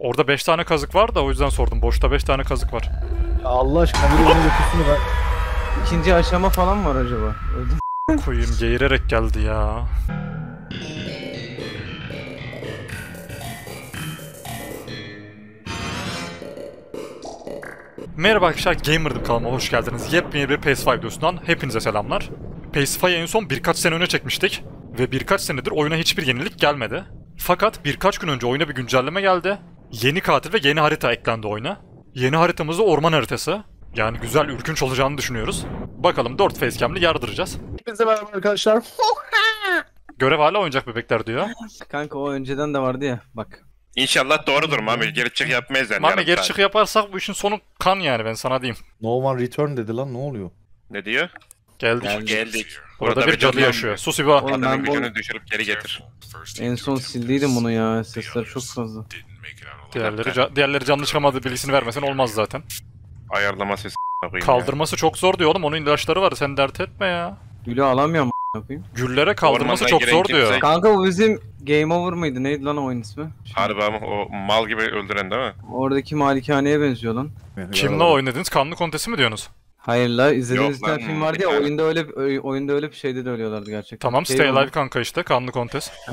Orada 5 tane kazık var da o yüzden sordum. Boşta 5 tane kazık var. Ya Allah aşkına biri beni götürsün ben. İkinci aşama falan var acaba? Öldüm. Koyayım geğirerek geldi ya. Merhaba arkadaşlar, Gamerin kanalıma hoş geldiniz. Yepyeni bir Pacify videosundan hepinize selamlar. Pacify'ı en son birkaç sene öne çekmiştik. Ve birkaç senedir oyuna hiçbir yenilik gelmedi. Fakat birkaç gün önce oyuna bir güncelleme geldi. Yeni katil ve yeni harita eklendi oyuna. Yeni haritamız da orman haritası. Yani güzel, ürkünç olacağını düşünüyoruz. Bakalım 4 facecam'li yardıracağız. Hepinize merhaba arkadaşlar. Görev hala oyuncak bebekler diyor. Kanka o önceden de vardı ya bak. İnşallah doğrudur Mami, geri çık yapmayız yani. Mami geri çık yaparsak bu işin sonu kan yani, ben sana diyeyim. No one return dedi lan, ne oluyor? Ne diyor? Geldik. Orada bir cadı yaşıyor. Sus İba. Adamın gücünü düşürüp geri getir. En son sildiydim bunu ya, sesler çok fazla. Diğerleri canlı çıkamadı bilgisini vermesen olmaz zaten. Ayarlama sesi yapayım. Kaldırması ya. Çok zor diyor oğlum, onun ilaçları var, sen dert etme ya. Gülü alamıyorum yapayım. Güllere kaldırması çok zor diyor. Kimse... Kanka bu bizim Game Over mıydı? Neydi lan oyun ismi? Harbi ama o mal gibi öldüren değil mi? Oradaki malikaneye benziyor lan. Kimle oynadınız? Kanlı Kontesi mi diyorsunuz? Hayır la, izlediğiniz bir film vardı ya, oyunda öyle bir şeyde de ölüyorlardı gerçekten. Tamam, şey Stay Alive kanka işte, Kanlı Kontes. He.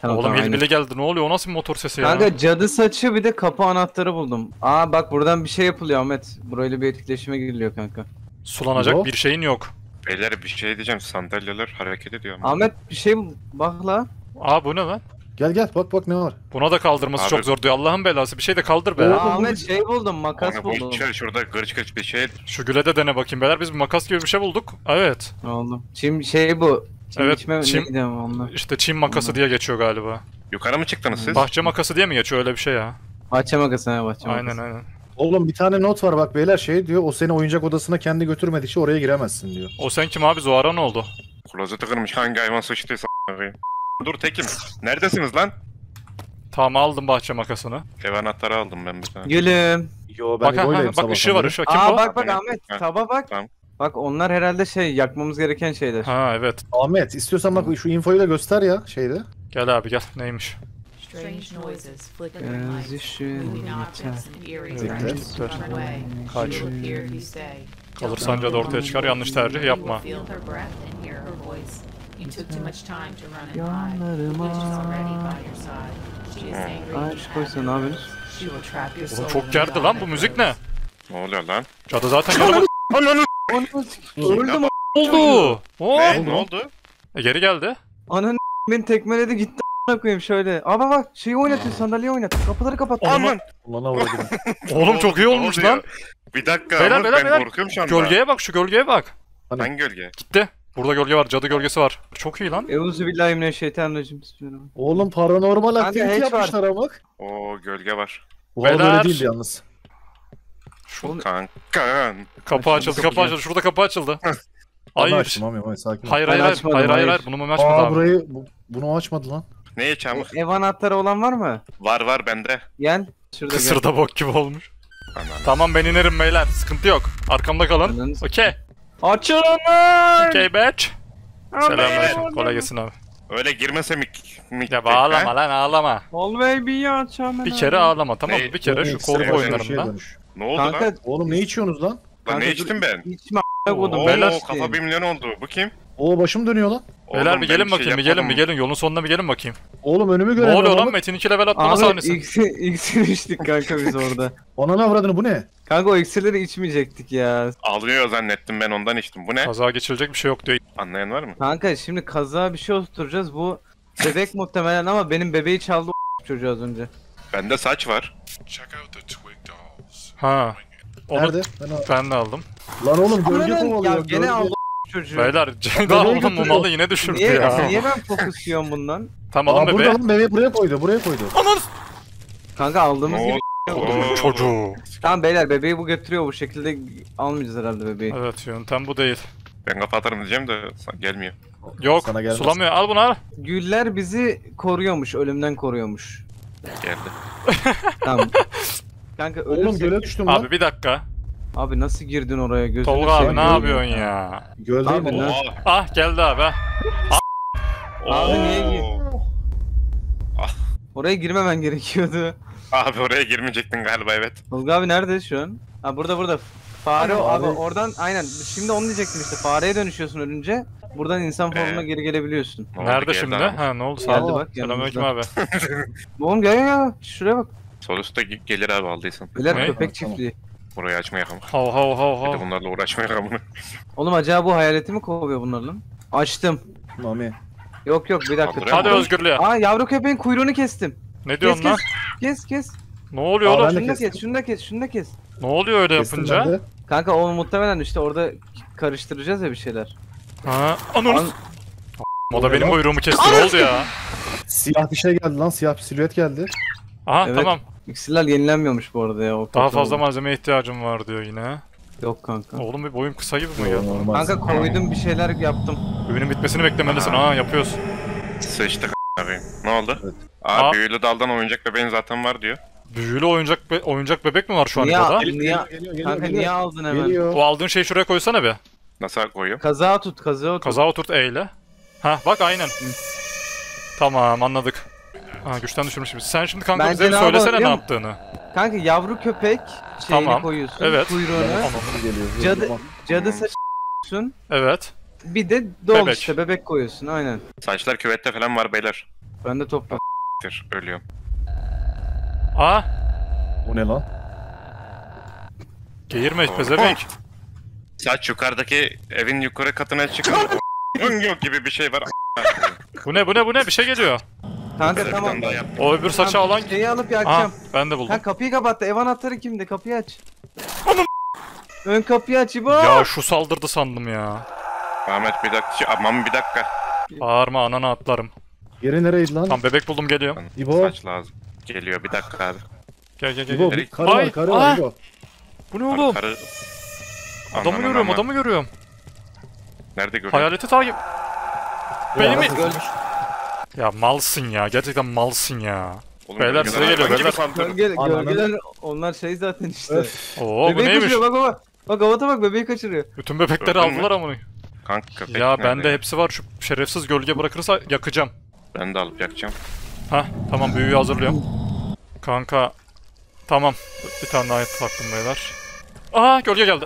Tamam, oğlum tamam, bile geldi, ne oluyor, o nasıl bir motor sesi kanka ya? Kanka cadı saçı bir de kapı anahtarı buldum. Aa bak buradan bir şey yapılıyor Ahmet. Burayla bir etkileşime giriliyor kanka. Sulanacak bir şeyin yok. Beyler bir şey diyeceğim, sandalyeler hareket ediyor ama. Ahmet bir şey bak la. Aa bu ne lan? Gel bak ne var. Buna da kaldırması abi, çok zor diyor. Allah'ın belası bir şey de kaldır be. Ahmet şey buldum, makas yani buldum. Şurada gırç bir şey. Şu güle de dene bakayım beyler, biz bir makas gibi bir şey bulduk. Evet. Ne oldu? Çim şey bu. Çim evet, içme onunla. İşte çim makası ondan diye geçiyor galiba. Yukarı mı çıktınız siz? Bahçe makası diye mi geçiyor öyle bir şey ya? Bahçe makası ha, bahçe makası. Aynen. Oğlum bir tane not var bak beyler, şey diyor, o seni oyuncak odasına kendi götürmedikçe oraya giremezsin diyor. O sen kim abi, Zuhara ne oldu? Klozete kırmış, hangi hayvan sıçtıysa a**ayım. Dur Tekim, neredesiniz lan? Tamam aldım bahçe makasını. Ev anahtarı aldım ben bir tane. Gülüm. Yo ben oynayayım. Bak ışığı var, ışığı. Kim bu? Bak Ahmet, taba bak. Tamam. Bak onlar herhalde şey, yakmamız gereken şeyler. Ha evet. Ahmet istiyorsan bak şu infoyu da göster ya şeyde. Gel abi gel, neymiş? Kaç. Kalırsan da ortaya çıkar, yanlış tercih yapma. You took too much time to run and hide. She's already by your side. She is angry. She will trap your soul. Çok gerdi lan bu müzik ne? Ne oluyor lan? Cadı zaten galiba. Öldüm. Oldu. Ne oldu? Geri geldi. Ananı beni tekmeledi gitti a**ına koyayım şöyle. Abi bak şeyi oynatıyor, sandalyeyi oynatıyor. Kapıları kapattı. Aman. Oğlum çok iyi olmuş lan. Bir dakika. Ben korkuyorum şu anda. Gölgeye bak, şu gölgeye bak. Ben gölge. Gitti. Burada gölge var, cadı gölgesi var. Çok iyi lan. Euzubillahimineşşeytanirracim. Oğlum paranormal aktivite yapmışlar ama bak. Oo gölge var. Bu öyle değildi yalnız. Şu kanka. Kapı açıldı, kapı açıldı. Şurada kapı açıldı. Hayır. Hayır. Bunu mu açmadı abi? Aa burayı, bunu açmadı lan. Neye çamur? Ev anahtarı olan var mı? Var bende. Gel. Şurada. Kısırda bok gibi olmuş. Tamam ben inerim beyler. Sıkıntı yok. Arkamda kalın. Okey. Açılın lan! Okay bitch. Selamünaleyküm. Kolay gelsin abi. Öyle girmese mik ya bağlama lan, ağlama. Ol baby açam. Bir kere ağlama tamam mı? Bir kere şu korku oyunlarında. Ne oldu kanka, lan? Oğlum ne içiyorsunuz lan? Lan ne içtim ben? İçme a**a koydum. Beyler kafa 1 milyon oldu. Bu kim? Oo başım dönüyor lan. Beyler bir gelin bakayım, bir gelin. Yolun sonuna bir gelin bakayım. Oğlum önümü görelim. Ne oluyor lan? Metin 2 level atlama sahnesi. Abi iksir içtik kanka biz orada. Ananı avradını bu ne? Kanka o iksirleri içmeyecektik ya. Alıyor zannettim ben, ondan içtim. Bu ne? Kaza geçilecek bir şey yok diyor. Anlayan var mı? Kanka şimdi kaza bir şey oturtacağız. Bu bebek muhtemelen ama benim bebeği çaldı çocuğu az önce. Bende saç var. Ha. Nerede? Ben de aldım. Lan oğlum gölge kovalıyor. Gene aldım. Çocuğu. Beyler daha oğlum bu malı yine düşürdü niye, ya. Niye ben fokusluyorum bundan? Tamam alın bebeği. Alın bebeği buraya koydu. Ananı! Kanka aldığımız gibi çocuğu. Tamam beyler bebeği bu götürüyor, bu şekilde almayacağız herhalde bebeği. Evet yöntem bu değil. Ben kafa atarım diyeceğim de gelmiyor. Yok sulamıyor, al bunu al. Güller bizi koruyormuş, ölümden koruyormuş. Geldi. Tamam. Kanka ölümsün. Oğlum göle düştüm lan. Abi bir dakika. Abi nasıl girdin oraya gözünü? Tolga abi ne yapıyorsun ya? Göldeyim mi lan? Ah geldi abi. Abi niye girdin? Oraya girmemen gerekiyordu. Abi oraya girmeyecektin galiba, evet. Tolga abi nerede şu an? Ha burada burada. Fare abi oradan aynen. Şimdi onu diyecektim işte. Fareye dönüşüyorsun ölünce. Buradan insan formuna geri gelebiliyorsun. Nerede şimdi? Ha ne oldu? Geldi bak. Selamünaleyküm abi. Oğlum gel ya. Şuraya bak. Sol üstte gelir abi aldıysan. Biler köpek çiftliği. Burayı açmaya kalma. Hav. Bunlarla uğraşmaya kalma. Oğlum acaba bu hayaleti mi kovuyor bunlarla? Açtım. Mami. Yok yok bir dakika. Hadi özgürlüğe. Aa yavru köpeğin kuyruğunu kestim. Ne diyorsun lan? Kes. Ne oluyor oğlum? Şunu da kes. Ne oluyor öyle yapınca? Kanka o muhtemelen işte orada karıştıracağız ya bir şeyler. Ha. O da benim kuyruğumu kesti. Ne oldu ya? Siyah bir şey geldi lan. Siyah bir silüet geldi. Aha evet. Tamam. İksirler yenilenmiyormuş bu arada ya. Daha fazla malzemeye ihtiyacım var diyor yine. Yok kanka. Oğlum bir boyum kısa gibi mi geldi? Kanka koydum bir şeyler yaptım. Büyünün bitmesini beklemelisin. Ha yapıyorsun. Seçtik abi. Ne oldu? Evet. Aa büyülü daldan oyuncak bebeğin zaten var diyor. Büyülü oyuncak bebek mi var şu an burada? Niye aldın hemen? Geliyor. O aldığın şeyi şuraya koysana be. Nasıl koyayım? Kazağa oturt eyle. Ha bak aynen. Tamam anladık. Ha güçten düşürmüşüm. Sen şimdi kanka bize söylesene ne yaptığını. Kanka yavru köpek şeyini tamam koyuyorsun. Evet. Kuyruğunu. Cadı saçıyorsun. Evet. Bir de dol işte bebek koyuyorsun aynen. Saçlar küvette falan var beyler. Ben de topla. Ölüyorum. Aa! Bu ne lan? Geğirme pezevenk. Saç yukarıdaki evin yukarı katına çıkıyor. Yok gibi bir şey var. Bu ne? Bir şey geliyor. Kanka tamam. O öbür saça alan şeyi alıp yakacağım. Aa, ben de buldum. Ha kapıyı kapattı. Ev anahtarı kimde? Kapıyı aç. Anam. Ön kapıyı aç İbo. Ya şu saldırdı sandım ya. Ahmet bir dakika. Aman bir dakika. Bağırma anana atlarım. Yeri nereydi lan? Tam bebek buldum geliyor. İbo. Saç lazım. Geliyor bir dakika abi. Gel. İbo bir karı var, karı var İbo. Bu ne oğlum? Karı... Adamı görüyorum. Nerede görüyorum? Hayaleti takip. Beni mi? Ya malsın ya, gerçekten malsın ya. Oğlum, beyler size geliyor, gölgeler onlar şey zaten işte. Oo bebeği bu neymiş? Kaçırıyor, bak havata bak, bebeği kaçırıyor. Bütün bebekleri aldılar amına. Kanka ya bende hepsi var, şu şerefsiz gölge bırakırsa yakacağım. Ben de alıp yakacağım. Hah tamam büyüyü hazırlıyorum. Kanka tamam bir tane daha taktım beyler. Aha gölge geldi.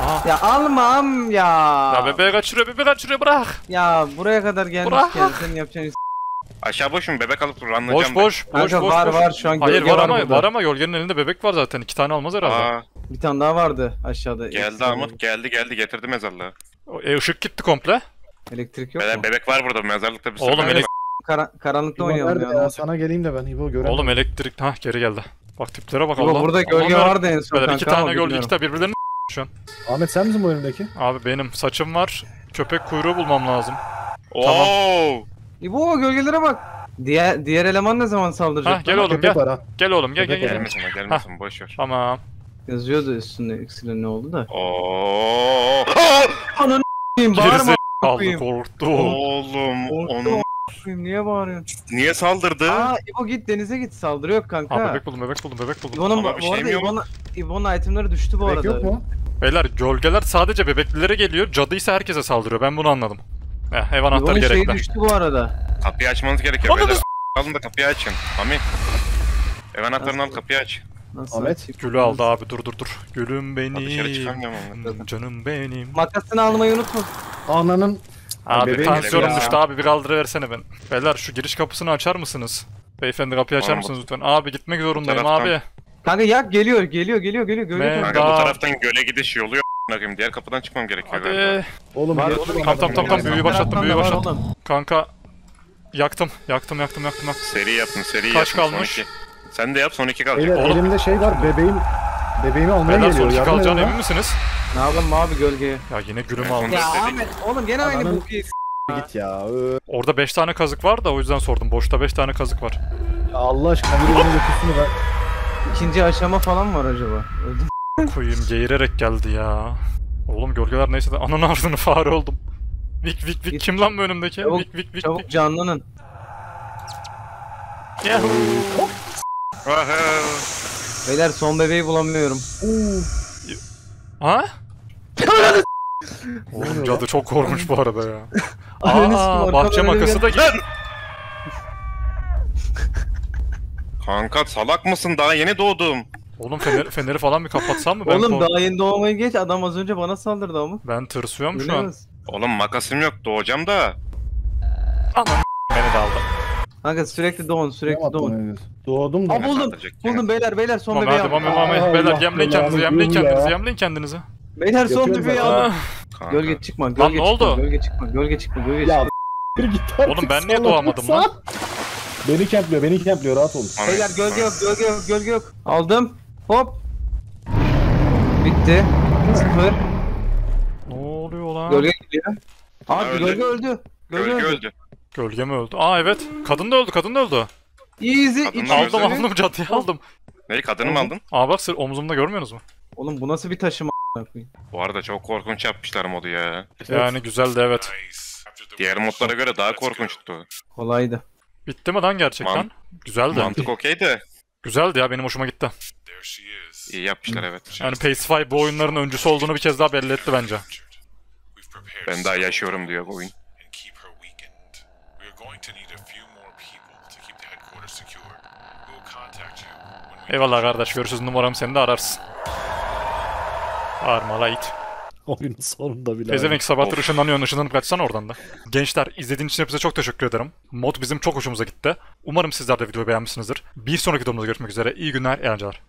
Aha. Ya almam ya. Ya bebeği kaçırıyor bırak. Ya buraya kadar gelmişken senin yapacağın aşağı boş mu? Bebek alıp ranlayacağım. Boş. Var şu an. Hayır var ama Yolgen'in elinde bebek var zaten. 2 tane olmaz herhalde. Aa. Bir tane daha vardı aşağıda. Geldi Ahmet geldi getirdi mezarlığı. Işık gitti komple. Elektrik yok mu? Bebek var burada mezarlıkta bir sürü. Oğlum karanlıkta oynayalım ya. Sana geleyim de ben İbo göreyim. Oğlum elektrik geri geldi. Bak tiplere bak Allah. Burada gölge vardı en son kanka. 2 tane gölge ikisi de birbirlerine. Ahmet sen misin bu önümdeki? Abi benim saçım var. Köpek kuyruğu bulmam lazım. Oo. Tamam. İbo gölgelere bak. Diğer eleman ne zaman saldıracak? Gel oğlum gel. Gelmesin boş ver. Tamam. Yazıyordu üstünde ikisinin ne oldu da. Oo. Ananı s**eyim bağırma s**eyim. Korktum. Oğlum onu s**eyim niye bağırıyorsun? Niye saldırdı? Aa İbo git denize git saldırıyor kanka. Aa bebek buldum. İbo'nun bu arada İbo'nun itemleri düştü bu arada. Yok mu? Beyler gölgeler sadece bebeklilere geliyor, cadıysa herkese saldırıyor. Ben bunu anladım. Ev anahtarı gerekli. Şey düştü bu arada. Kapıyı açmanız gerekiyor beyler. Alın da kapıyı açın. Ahmet. Ev anahtarını al kapıyı aç. Nasıl? Ahmet gülü aldı abi dur. Gülüm benim. Canım benim. Makasını almayı unutma. Ananın. Abi tansiyonum düştü abi bir kaldıraversene ben. Beyler şu giriş kapısını açar mısınız? Beyefendi kapıyı açar mısınız lütfen? Abi gitmek zorundayım abi. Kanka yak geliyor. Kanka bu taraftan göle gidiş yolu yok a**ınakıyım. Diğer kapıdan çıkmam gerekiyor galiba. Oğlum tam büyüyü başlattım. Kanka yaktım. Seri yaptım. Kaç kalmış? Sen de yap son 2 kalacak. Elimde şey var bebeğimi almaya geliyor. Son 2 kalacağına emin misiniz? Ne yapalım abi gölgeye? Ya yine gülümü aldım. Ya Ahmet oğlum gene aynı bu git ya. Orada 5 tane kazık var da o yüzden sordum. Boşta 5 tane kazık var. Ya Allah aşkına bir önüne götürsünü ver. 2. aşama falan var acaba? Koyayım geğirerek geldi ya. Oğlum gölgeler neyse de ananı ardını fare oldum. Vik kim lan bu önümdeki? Vik. Çabuk canlanın. Yahoo. Beyler son bebeği bulamıyorum. Ha? Oğlum cadı çok korkmuş bu arada ya. Aa bahçe makası da gel. Kanka salak mısın? Daha yeni doğdum. Oğlum feneri falan bir kapatsam mı? Ben oğlum daha yeni doğmayı geç. Adam az önce bana saldırdı ama. Ben tırsıyorum şu an. Oğlum makasım yok. Doğacağım da. Aman beni de aldı. Kanka sürekli doğun, sürekli doğun. Doğdum da. Aa buldum beyler son bebeği aldım. Beyler yemleyin kendinizi. Beyler son bebeği aldım. Gölge çıkma, gölge çıkma, gölge çıkma, gölge çıkma, gölge çıkma. Oğlum ben niye doğamadım lan? Beni kempliyor rahat olun. Beyler gölge yok. Aldım. Hop. Bitti. Sıfır. Ne oluyor lan? Gölge gidiyor. Abi gölge öldü. Gölge öldü. Gölge mi öldü? Aa evet. Kadın da öldü. Easy. Aldım cadıyı aldım. Neyi kadını mı aldın? Aa bak omzumda görmüyorsunuz mu? Oğlum bu nasıl bir taşıma a**ayım? Bu arada çok korkunç yapmışlar modu ya. Yani güzeldi evet. Diğer modlara göre daha korkunçtu. Kolaydı. Bitti mi lan gerçekten? Güzeldi. Mantık okeydi. Güzeldi ya, benim hoşuma gitti. İyi yapmışlar evet. Yani Pacify bu oyunların öncüsü olduğunu bir kez daha belli etti bence. Ben daha yaşıyorum diyor bu oyun. Eyvallah kardeş, görüşürüz, numaram seni de ararsın. Armala it. Oyunun sonunda bile. Pezevenk sabahtır ışınlanıp kaçsana oradan da. Gençler, izlediğiniz için hepinize çok teşekkür ederim. Mod bizim çok hoşumuza gitti. Umarım sizler de videoyu beğenmişsinizdir. Bir sonraki videomuzda görüşmek üzere. İyi günler, eğlenceler.